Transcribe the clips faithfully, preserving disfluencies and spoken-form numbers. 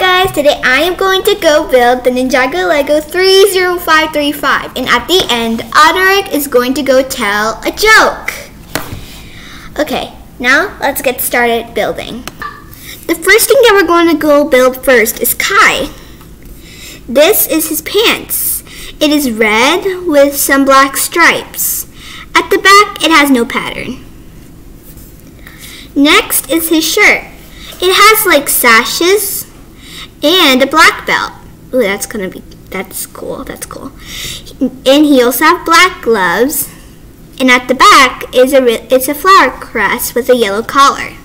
guys, today I am going to go build the Ninjago Lego three zero five three five, and at the end, Odoric is going to go tell a joke. Okay, now let's get started building. The first thing that we're going to go build first is Kai. This is his pants. It is red with some black stripes. At the back, it has no pattern. Next is his shirt. It has like sashes and a black belt. Ooh, that's gonna be, that's cool, that's cool. And he also has black gloves. And at the back is a, it's a flower crest with a yellow collar.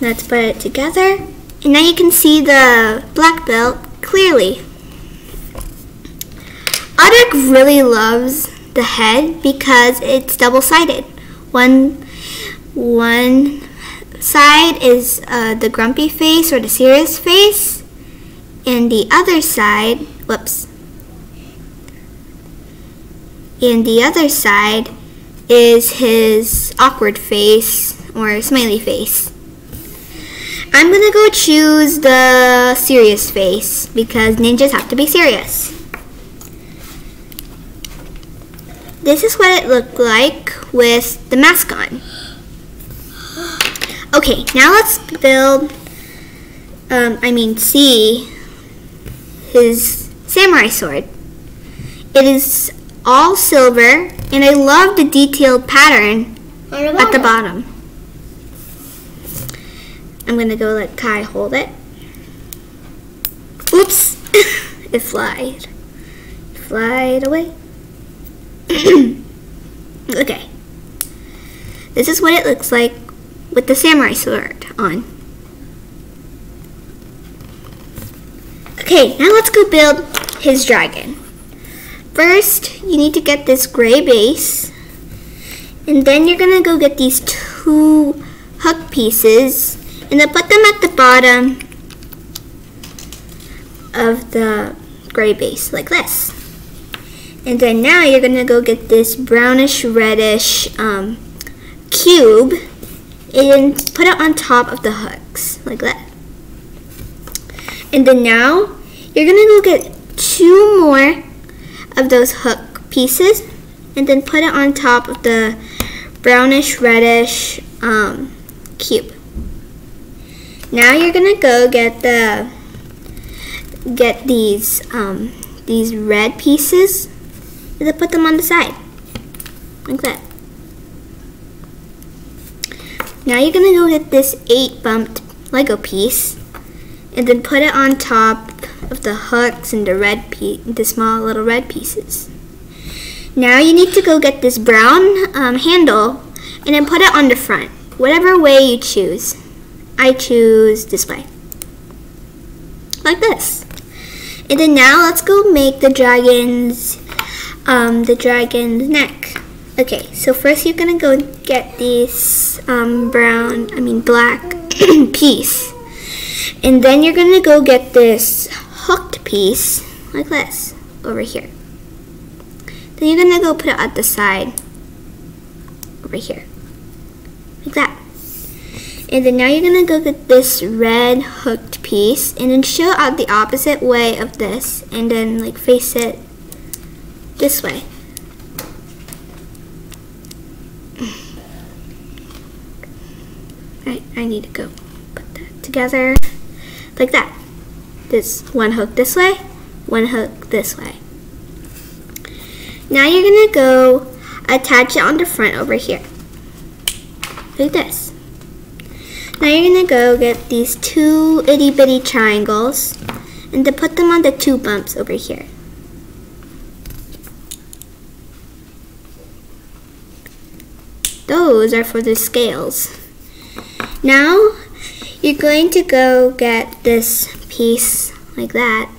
Let's put it together. And now you can see the black belt clearly. Odoric really loves the head because it's double-sided. One, one side is uh, the grumpy face or the serious face, and the other side, whoops, and the other side is his awkward face or smiley face. I'm gonna go choose the serious face because ninjas have to be serious. This is what it looked like with the mask on. Okay, now let's build, um, I mean see, his samurai sword. It is all silver, and I love the detailed pattern at the bottom. I'm gonna go let Kai hold it. Oops, it flied. It flied away. Okay, this is what it looks like with the samurai sword on. Okay, now let's go build his dragon. First, you need to get this gray base, and then you're gonna go get these two hook pieces, and then put them at the bottom of the gray base, like this. And then now you're gonna go get this brownish reddish um, cube and put it on top of the hooks, like that. And then now you're gonna go get two more of those hook pieces and then put it on top of the brownish reddish um, cube. Now you're gonna go get the get these um, these red pieces. Then put them on the side, like that. Now you're gonna go get this eight bumped Lego piece, and then put it on top of the hooks and the red piece, the small little red pieces. Now you need to go get this brown um, handle, and then put it on the front, whatever way you choose. I choose this way, like this. And then now let's go make the dragon's. Um, the dragon's neck. Okay, so first you're gonna go get this um, brown, I mean black piece, and then you're gonna go get this hooked piece like this over here. Then you're gonna go put it at the side over here, like that. And then now you're gonna go get this red hooked piece, and then show out the opposite way of this, and then like face it this way. Right, I need to go put that together like that. This one hook this way, one hook this way. Now you're gonna go attach it on the front over here, like this. Now you're gonna go get these two itty bitty triangles and to put them on the two bumps over here. Those are for the scales. Now you're going to go get this piece like that,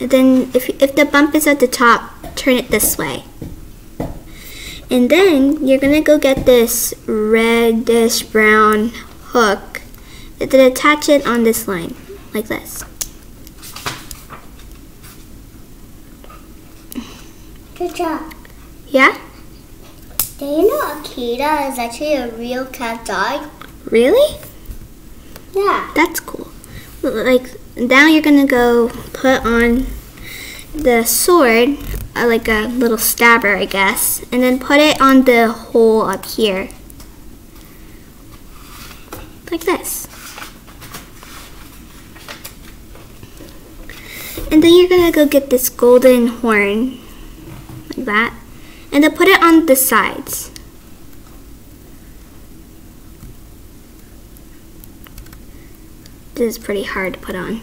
and then if, if the bump is at the top, turn it this way. And then you're gonna go get this reddish brown hook and then attach it on this line like this. Good job. Yeah? Do you know Akira is actually a real cat dog? Really? Yeah. that's cool. Like, now you're gonna go put on the sword, uh, like a little stabber, I guess, and then put it on the hole up here. Like this. And then you're gonna go get this golden horn, like that, and then put it on the sides. This is pretty hard to put on.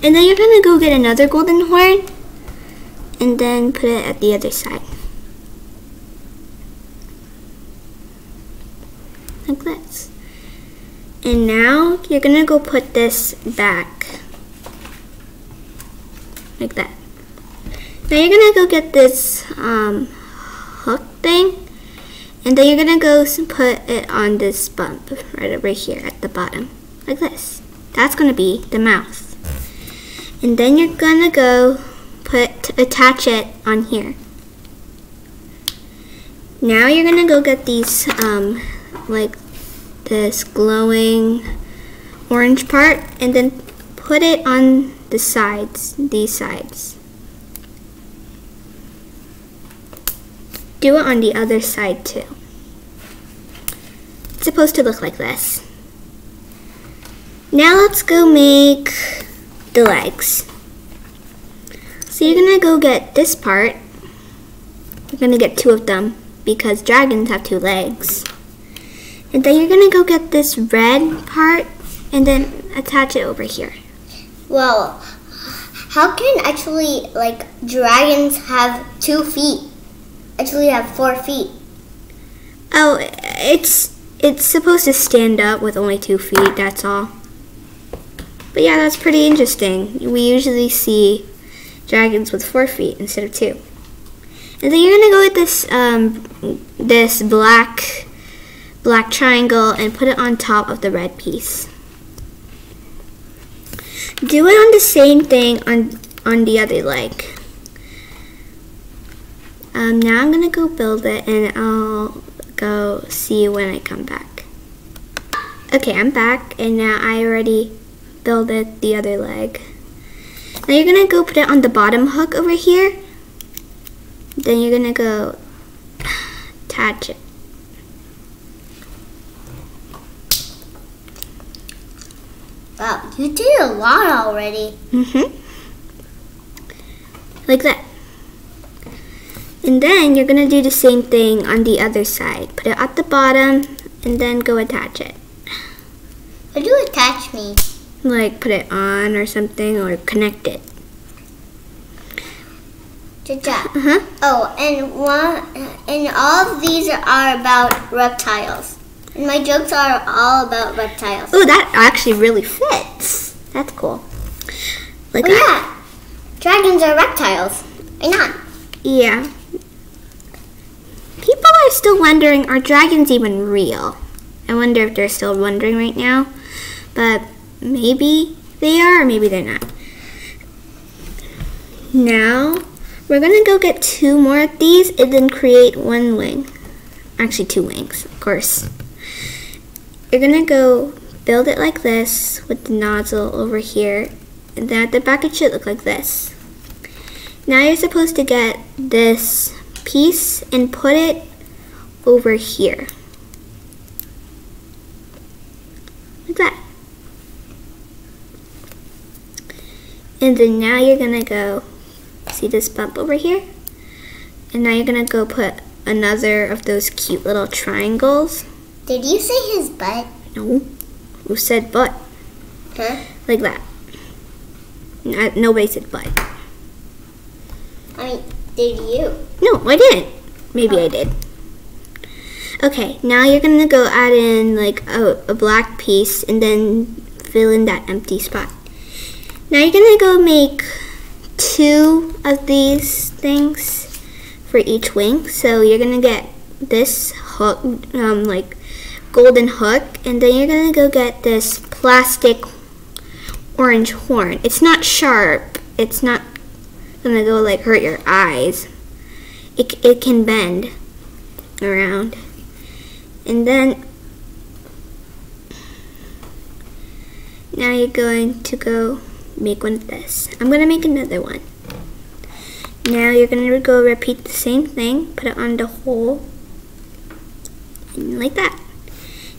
And then you're gonna go get another golden horn and then put it at the other side. Like this. And now you're gonna go put this back. Like that. Now you're gonna go get this um, hook thing, and then you're gonna go put it on this bump right over here at the bottom. Like this. That's gonna be the mouth. And then you're gonna go put, attach it on here. Now you're gonna go get these, um, like this glowing orange part, and then put it on the sides, these sides. Do it on the other side too. It's supposed to look like this. Now let's go make the legs. So you're gonna go get this part. You're gonna get two of them because dragons have two legs. And then you're gonna go get this red part and then attach it over here. Well, how can actually like dragons have two feet? Actually have four feet. Oh, it's it's supposed to stand up with only two feet, that's all. But yeah, that's pretty interesting. We usually see dragons with four feet instead of two. And then you're gonna go with this um, this black black triangle and put it on top of the red piece. Do it on the same thing on on the other leg. Um, now I'm gonna go build it, and I'll go see you when I come back. Okay, I'm back, and now I already build it the other leg. Now you're gonna go put it on the bottom hook over here. Then you're gonna go attach it. Wow, you did a lot already. Mm-hmm. Like that. And then you're gonna do the same thing on the other side. Put it at the bottom and then go attach it. How do you attach me? Like put it on or something, or connect it. Good job. Uh-huh. Oh, and one, and all of these are about reptiles. And my jokes are all about reptiles. Oh, that actually really fits. That's cool. Like oh, yeah. Dragons are reptiles. Why not? Yeah. People are still wondering, are dragons even real? I wonder if they're still wondering right now. But maybe they are, or maybe they're not. Now, we're gonna go get two more of these and then create one wing. Actually, two wings, of course. You're gonna go build it like this with the nozzle over here. And then at the back, it should look like this. Now you're supposed to get this piece and put it over here. Like that. And then now you're gonna go, see this bump over here? And now you're gonna go put another of those cute little triangles. Did you say his butt? No, who said butt? Huh? Like that. No, nobody said butt. I mean, did you? No, I didn't. Maybe oh. I did. Okay, now you're gonna go add in like a, a black piece and then fill in that empty spot. Now you're gonna go make two of these things for each wing. So you're gonna get this hook, um, like golden hook, and then you're gonna go get this plastic orange horn. It's not sharp. It's not gonna go like hurt your eyes. It, it can bend around. And then now you're going to go make one of this. I'm gonna make another one. Now you're gonna go repeat the same thing, put it on the hole, and like that.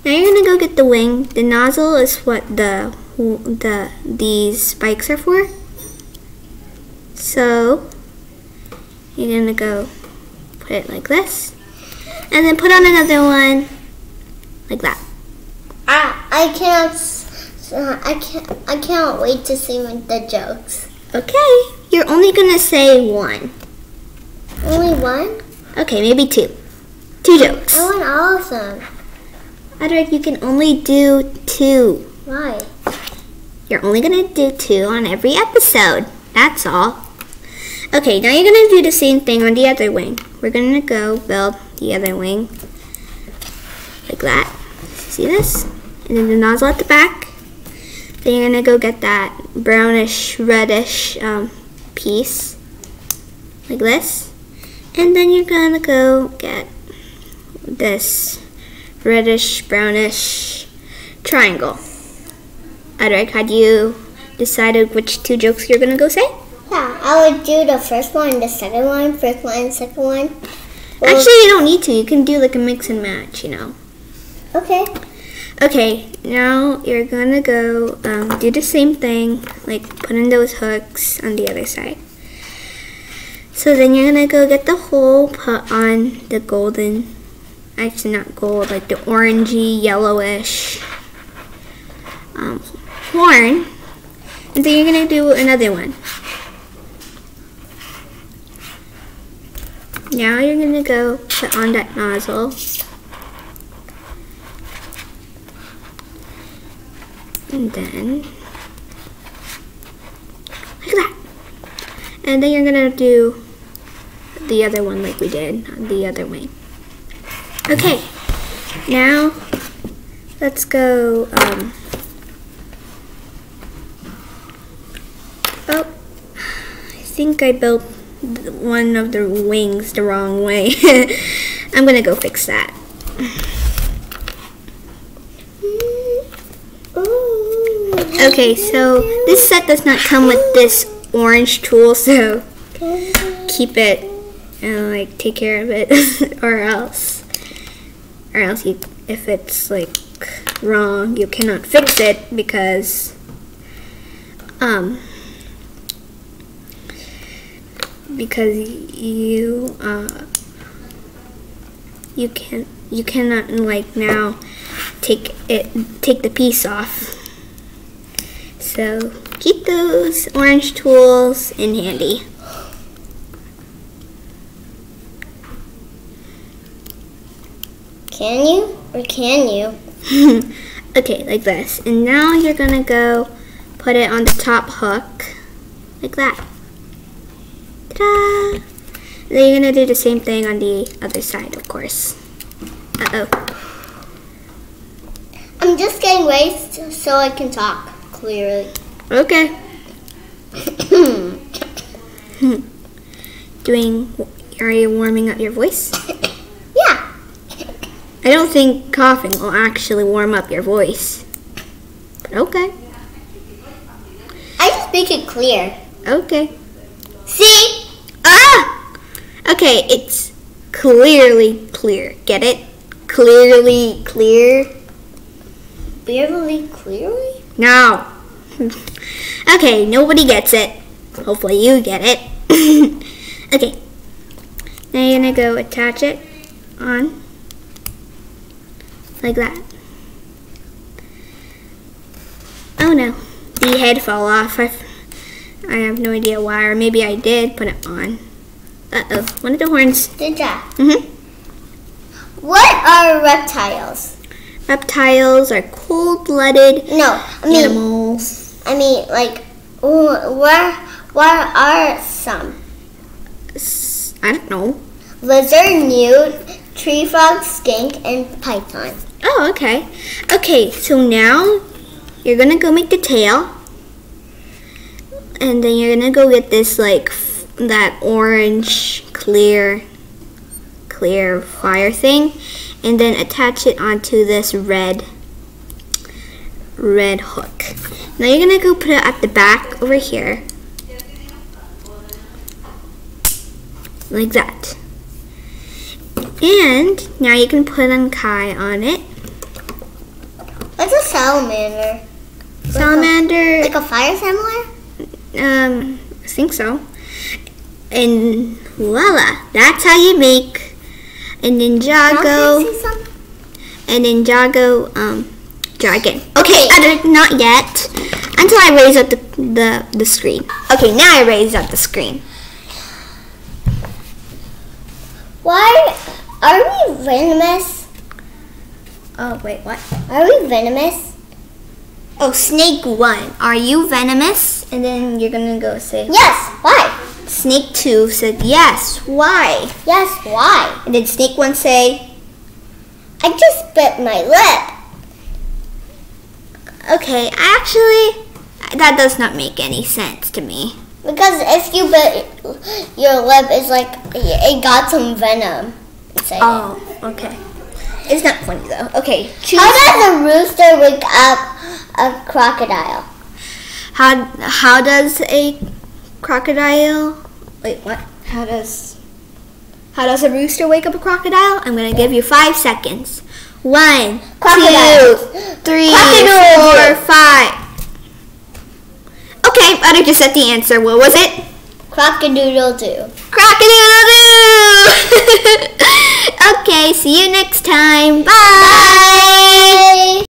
Now you're gonna go get the wing. The nozzle is what the the these spikes are for. So you're gonna go put it like this, and then put on another one like that. Ah, I can't. I can't. I can't wait to see the jokes. Okay, you're only gonna say one. Only one? Okay, maybe two. Two jokes. I want all of them. Odoric, you can only do two. Why? You're only gonna do two on every episode. That's all. Okay, now you're gonna do the same thing on the other wing. We're gonna go build the other wing like that. See this? And then the nozzle at the back. Then you're gonna go get that brownish, reddish um, piece like this. And then you're gonna go get this reddish, brownish triangle. Odoric, had you decided which two jokes you're gonna go say? Yeah, I would do the first one, the second one, first one, second one. Well, actually, you don't need to. You can do like a mix and match, you know. Okay. Okay, now you're gonna go um, do the same thing, like put in those hooks on the other side. So then you're gonna go get the hole, put on the golden, actually not gold, like the orangey, yellowish um, horn. And then you're gonna do another one. Now you're gonna go put on that nozzle. And then, like that. And then you're gonna do the other one like we did on the other wing. Okay, now let's go, um, oh, I think I built one of the wings the wrong way. I'm gonna go fix that. Okay, so this set does not come with this orange tool, so keep it and like take care of it, or else, or else you, if it's like wrong, you cannot fix it because um because you uh you can you cannot like now take it take the piece off. So keep those orange tools in handy. Can you or can you? Okay, like this. And now you're gonna go put it on the top hook, like that. Ta-da! Then you're gonna do the same thing on the other side, of course. Uh-oh. I'm just getting raised so I can talk. Clearly. Okay. Doing, are you warming up your voice? Yeah. I don't think coughing will actually warm up your voice. But okay. I just make it clear. Okay. See? Ah! Okay, it's clearly clear. Get it? Clearly clear. Clearly clearly? No. Okay, nobody gets it. Hopefully you get it. Okay. Now you're gonna go attach it on like that. Oh no, the head fell off. I've, I have no idea why, or maybe I did put it on. Uh oh, one of the horns. Did that? Mm-hmm. What are reptiles? Reptiles are cold-blooded no, I mean, animals. I mean, like, where, where are some? I don't know. Lizard, newt, tree frog, skink, and python. Oh, okay. Okay, so now you're going to go make the tail. and then you're gonna go get this like f that orange clear clear fire thing, and then attach it onto this red red hook. Now you're gonna go put it at the back over here like that, and now you can put an Kai on it. What's a salamander? Salamander, like a, like a fire salamander? Um, I think so. And voila, that's how you make a Ninjago, a Ninjago um, dragon. Okay, okay. Not yet, until I raise up the, the, the screen. Okay, now I raise up the screen. Why, are we venomous? Oh, wait, what? Are we venomous? Oh, snake one, are you venomous? And then you're gonna go say, yes, why? Snake two said, yes, why? Yes, why? And then snake one say, I just bit my lip. Okay, actually, that does not make any sense to me. Because if you bit your lip, it's like, it got some venom inside. Oh, okay. It's not funny though. Okay, choose. How does a rooster wake up a crocodile? How how does a crocodile? Wait, what? How does how does a rooster wake up a crocodile? I'm gonna give you five seconds. One, crocodile. two, three, crocodile. four, five. Okay, Odoric just said the answer. What was it? Crock-a-doodle-doo. Crock-a-doodle-doo. Okay, see you next time. Bye. Bye.